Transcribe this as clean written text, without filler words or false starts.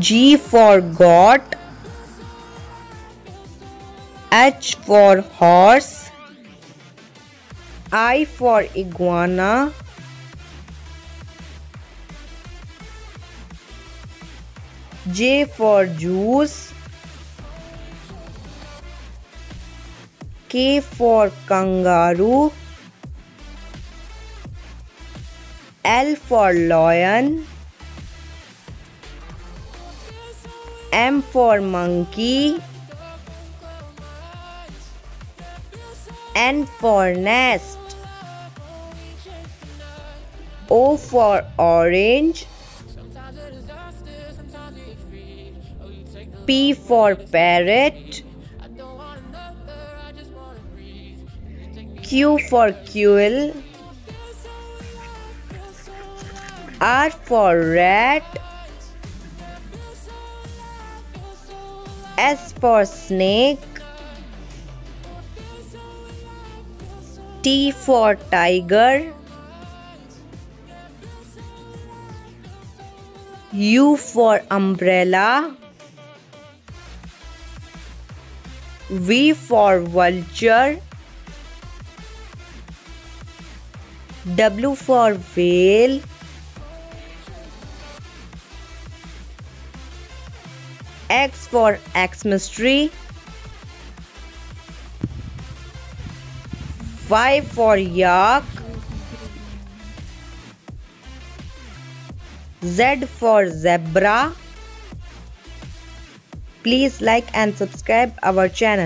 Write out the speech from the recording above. G for goat, H for horse, I for iguana, J for juice, K for kangaroo, L for lion, M for monkey, N for nest, O for orange, P for parrot, Q for quail, R for rat, S for snake, T for tiger, U for umbrella, V for vulture, W for whale, X for X-mystery, Y for yak, Z for zebra. Please like and subscribe our channel.